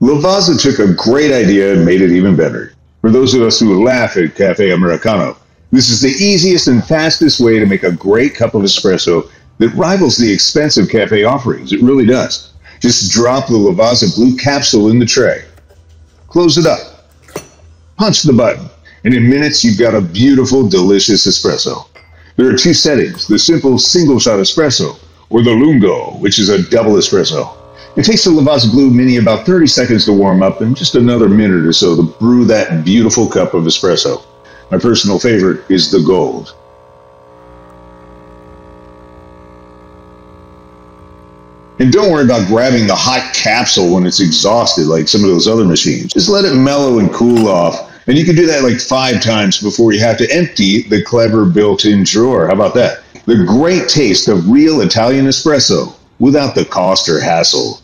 Lavazza took a great idea and made it even better. For those of us who laugh at Cafe Americano, this is the easiest and fastest way to make a great cup of espresso that rivals the expensive cafe offerings. It really does. Just drop the Lavazza Blue capsule in the tray. Close it up. Punch the button. And in minutes, you've got a beautiful, delicious espresso. There are two settings, the simple single-shot espresso or the Lungo, which is a double espresso. It takes the Lavazza Blue Mini about 30 seconds to warm up and just another minute or so to brew that beautiful cup of espresso. My personal favorite is the gold. And don't worry about grabbing the hot capsule when it's exhausted like some of those other machines. Just let it mellow and cool off. And you can do that like 5 times before you have to empty the clever built-in drawer. How about that? The great taste of real Italian espresso without the cost or hassle.